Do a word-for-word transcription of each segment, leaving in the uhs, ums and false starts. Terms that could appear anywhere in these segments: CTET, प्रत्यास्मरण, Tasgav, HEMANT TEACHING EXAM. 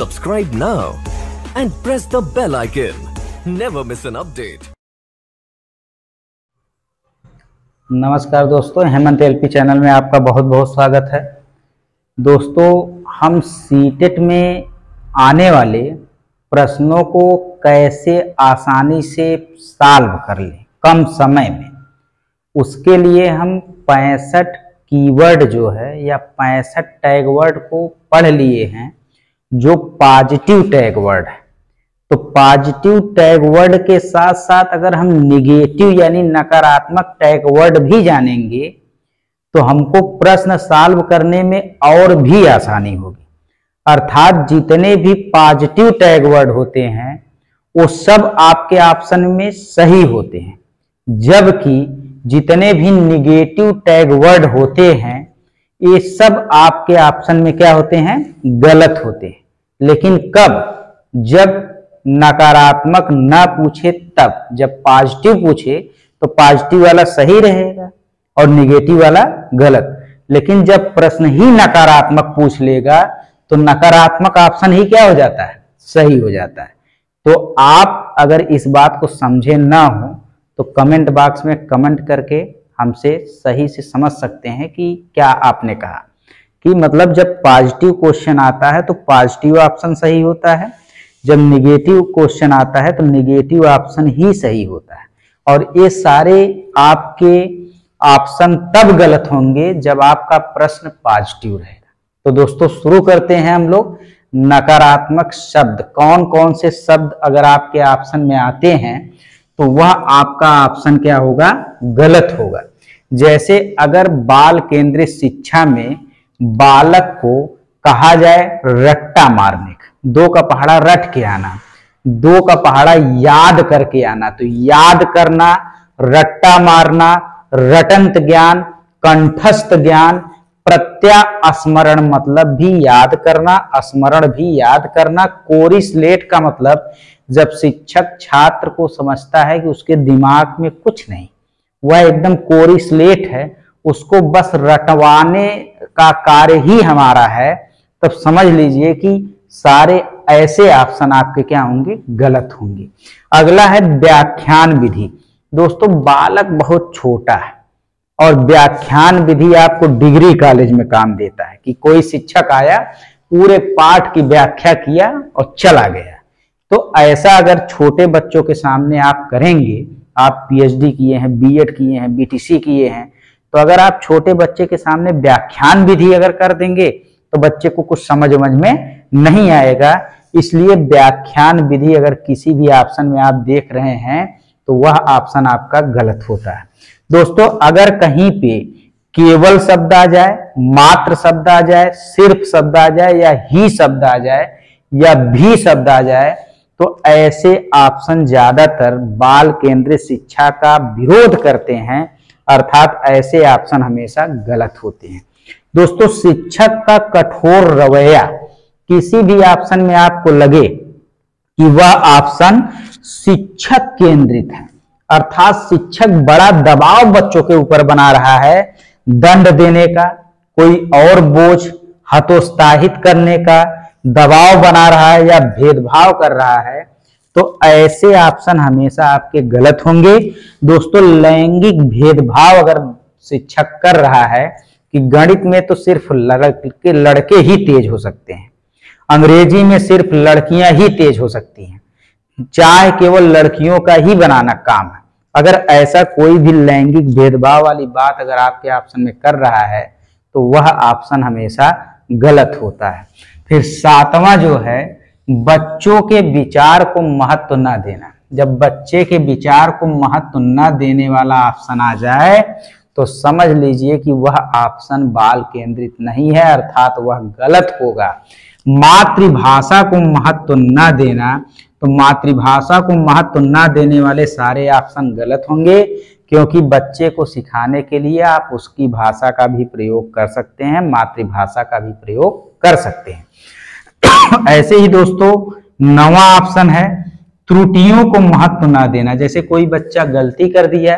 Subscribe now and press the bell icon. Never miss an update. नमस्कार दोस्तों, Hemant LP channel में आपका बहुत बहुत स्वागत है। दोस्तों, हम सीटेट में आने वाले प्रश्नों को कैसे आसानी से सॉल्व कर लें कम समय में, उसके लिए हम पैंसठ कीवर्ड जो है या पैंसठ टैग वर्ड को पढ़ लिए हैं जो पॉजिटिव टैग वर्ड है। तो पॉजिटिव टैग वर्ड के साथ साथ अगर हम निगेटिव यानी नकारात्मक टैग वर्ड भी जानेंगे तो हमको प्रश्न सॉल्व करने में और भी आसानी होगी। अर्थात जितने भी पॉजिटिव टैग वर्ड होते हैं वो सब आपके ऑप्शन में सही होते हैं, जबकि जितने भी निगेटिव टैग वर्ड होते हैं ये सब आपके ऑप्शन में क्या होते हैं, गलत होते हैं। लेकिन कब, जब नकारात्मक ना पूछे तब, जब पॉजिटिव पूछे तो पॉजिटिव वाला सही रहेगा और निगेटिव वाला गलत। लेकिन जब प्रश्न ही नकारात्मक पूछ लेगा तो नकारात्मक ऑप्शन ही क्या हो जाता है, सही हो जाता है। तो आप अगर इस बात को समझे ना हो तो कमेंट बॉक्स में कमेंट करके हमसे सही से समझ सकते हैं कि क्या आपने कहा। कि मतलब जब पॉजिटिव क्वेश्चन आता है तो पॉजिटिव ऑप्शन सही होता है, जब निगेटिव क्वेश्चन आता है तो निगेटिव ऑप्शन ही सही होता है। और ये सारे आपके ऑप्शन तब गलत होंगे जब आपका प्रश्न पॉजिटिव रहेगा। तो दोस्तों, शुरू करते हैं हम लोग। नकारात्मक शब्द, कौन कौन से शब्द अगर आपके ऑप्शन में आते हैं तो वह आपका ऑप्शन क्या होगा, गलत होगा। जैसे अगर बाल केंद्रित शिक्षा में बालक को कहा जाए रट्टा मारने का, दो का पहाड़ा रट के आना, दो का पहाड़ा याद करके आना, तो याद करना, रट्टा मारना, रटंत ज्ञान, कंठस्थ ज्ञान, प्रत्यास्मरण मतलब भी याद करना, स्मरण भी याद करना, कोरिसलेट का मतलब जब शिक्षक छात्र को समझता है कि उसके दिमाग में कुछ नहीं, वह एकदम कोरिसलेट है, उसको बस रटवाने का कार्य ही हमारा है, तब समझ लीजिए कि सारे ऐसे ऑप्शन आपके क्या होंगे, गलत होंगे। अगला है व्याख्यान विधि। दोस्तों, बालक बहुत छोटा है और व्याख्यान विधि आपको डिग्री कॉलेज में काम देता है कि कोई शिक्षक आया, पूरे पाठ की व्याख्या किया और चला गया। तो ऐसा अगर छोटे बच्चों के सामने आप करेंगे, आप पीएचडी किए हैं, बीएड किए हैं, बीटीसी किए हैं, तो अगर आप छोटे बच्चे के सामने व्याख्यान विधि अगर कर देंगे तो बच्चे को कुछ समझ समझ में नहीं आएगा। इसलिए व्याख्यान विधि अगर किसी भी ऑप्शन में आप देख रहे हैं तो वह ऑप्शन आपका गलत होता है। दोस्तों, अगर कहीं पे केवल शब्द आ जाए, मात्र शब्द आ जाए, सिर्फ शब्द आ जाए, या ही शब्द आ जाए, या भी शब्द आ जाए, तो ऐसे ऑप्शन ज्यादातर बाल केंद्रित शिक्षा का विरोध करते हैं। अर्थात ऐसे ऑप्शन हमेशा गलत होते हैं। दोस्तों, शिक्षक का कठोर रवैया, किसी भी ऑप्शन में आपको लगे कि वह ऑप्शन शिक्षक केंद्रित है, अर्थात शिक्षक बड़ा दबाव बच्चों के ऊपर बना रहा है, दंड देने का, कोई और बोझ, हतोत्साहित करने का दबाव बना रहा है, या भेदभाव कर रहा है, तो ऐसे ऑप्शन हमेशा आपके गलत होंगे। दोस्तों, लैंगिक भेदभाव अगर शिक्षक कर रहा है कि गणित में तो सिर्फ लड़के लड़के ही तेज हो सकते हैं, अंग्रेजी में सिर्फ लड़कियां ही तेज हो सकती हैं, चाहे केवल लड़कियों का ही बनाना काम है, अगर ऐसा कोई भी लैंगिक भेदभाव वाली बात अगर आपके ऑप्शन में कर रहा है तो वह ऑप्शन हमेशा गलत होता है। फिर सातवां जो है, बच्चों के विचार को महत्व ना देना। जब बच्चे के विचार को महत्व ना देने वाला ऑप्शन आ जाए तो समझ लीजिए कि वह ऑप्शन बाल केंद्रित नहीं है, अर्थात वह गलत होगा। मातृभाषा को महत्व ना देना, तो मातृभाषा को महत्व ना देने वाले सारे ऑप्शन गलत होंगे, क्योंकि बच्चे को सिखाने के लिए आप उसकी भाषा का भी प्रयोग कर सकते हैं, मातृभाषा का भी प्रयोग कर सकते हैं। ऐसे ही दोस्तों, नवा ऑप्शन है त्रुटियों को महत्व ना देना। जैसे कोई बच्चा गलती कर दिया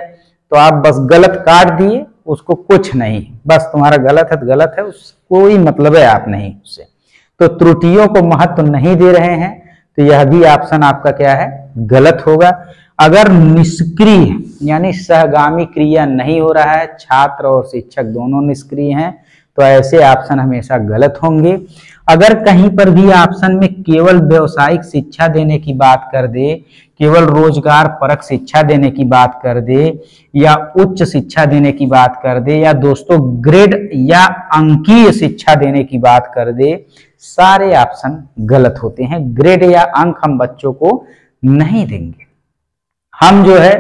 तो आप बस गलत काट दिए, उसको कुछ नहीं, बस तुम्हारा गलत है, गलत है, उसको कोई मतलब है आप नहीं उससे। तो त्रुटियों को महत्व नहीं दे रहे हैं, तो यह भी ऑप्शन आपका क्या है, गलत होगा। अगर निष्क्रिय यानी सहगामी क्रिया नहीं हो रहा है, छात्र और शिक्षक दोनों निष्क्रिय हैं, तो ऐसे ऑप्शन हमेशा गलत होंगे। अगर कहीं पर भी ऑप्शन में केवल व्यावसायिक शिक्षा देने की बात कर दे, केवल रोजगार परक शिक्षा देने की बात कर दे, या उच्च शिक्षा देने की बात कर दे, या दोस्तों ग्रेड या अंकीय शिक्षा देने की बात कर दे, सारे ऑप्शन गलत होते हैं। ग्रेड या अंक हम बच्चों को नहीं देंगे, हम जो है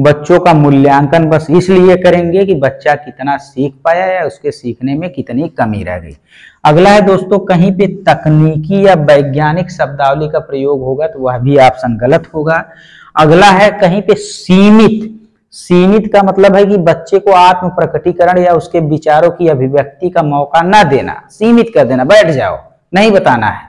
बच्चों का मूल्यांकन बस इसलिए करेंगे कि बच्चा कितना सीख पाया या उसके सीखने में कितनी कमी रह गई। अगला है दोस्तों, कहीं पे तकनीकी या वैज्ञानिक शब्दावली का प्रयोग होगा तो वह भी ऑप्शन गलत होगा। अगला है कहीं पे सीमित, सीमित का मतलब है कि बच्चे को आत्म प्रकटीकरण या उसके विचारों की अभिव्यक्ति का मौका ना देना, सीमित कर देना, बैठ जाओ नहीं बताना है,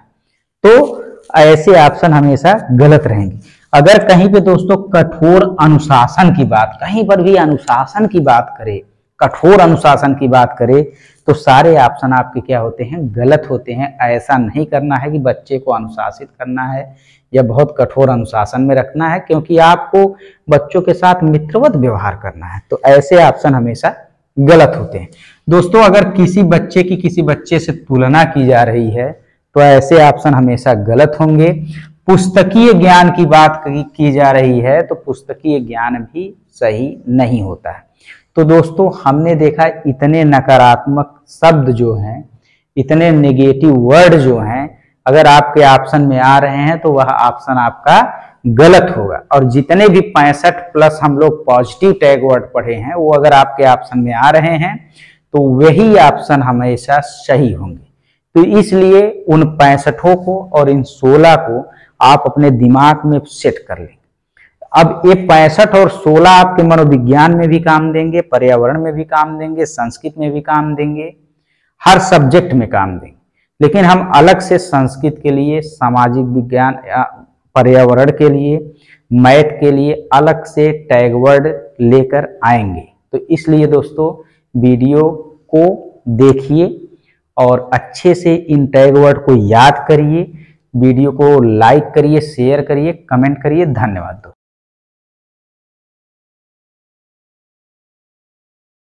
तो ऐसे ऑप्शन हमेशा गलत रहेंगे। अगर कहीं पे दोस्तों कठोर अनुशासन की बात, कहीं पर भी अनुशासन की बात करें, कठोर अनुशासन की बात करें, तो सारे ऑप्शन आपके क्या होते हैं, गलत होते हैं। ऐसा नहीं करना है कि बच्चे को अनुशासित करना है या बहुत कठोर अनुशासन में रखना है, क्योंकि आपको बच्चों के साथ मित्रवत व्यवहार करना है, तो ऐसे ऑप्शन हमेशा गलत होते हैं। दोस्तों अगर किसी बच्चे की किसी बच्चे से तुलना की जा रही है, तो ऐसे ऑप्शन हमेशा गलत होंगे। पुस्तकीय ज्ञान की बात की जा रही है, तो पुस्तकीय ज्ञान भी सही नहीं होता है। तो दोस्तों हमने देखा इतने नकारात्मक शब्द जो हैं, इतने नेगेटिव वर्ड जो हैं, अगर आपके ऑप्शन में आ रहे हैं तो वह ऑप्शन आपका गलत होगा। और जितने भी पैंसठ प्लस हम लोग पॉजिटिव टैग वर्ड पढ़े हैं, वो अगर आपके ऑप्शन में आ रहे हैं तो वही ऑप्शन हमेशा सही होंगे। तो इसलिए उन पैंसठों को और इन सोलह को आप अपने दिमाग में सेट कर लेंगे। अब ये पैंसठ और सोलह आपके मनोविज्ञान में भी काम देंगे, पर्यावरण में भी काम देंगे, संस्कृत में भी काम देंगे, हर सब्जेक्ट में काम देंगे। लेकिन हम अलग से संस्कृत के लिए, सामाजिक विज्ञान, पर्यावरण के लिए, मैथ के लिए अलग से टैग वर्ड लेकर आएंगे। तो इसलिए दोस्तों वीडियो को देखिए और अच्छे से इन टैग वर्ड को याद करिए। वीडियो को लाइक करिए, शेयर करिए, कमेंट करिए। धन्यवाद दोस्तों।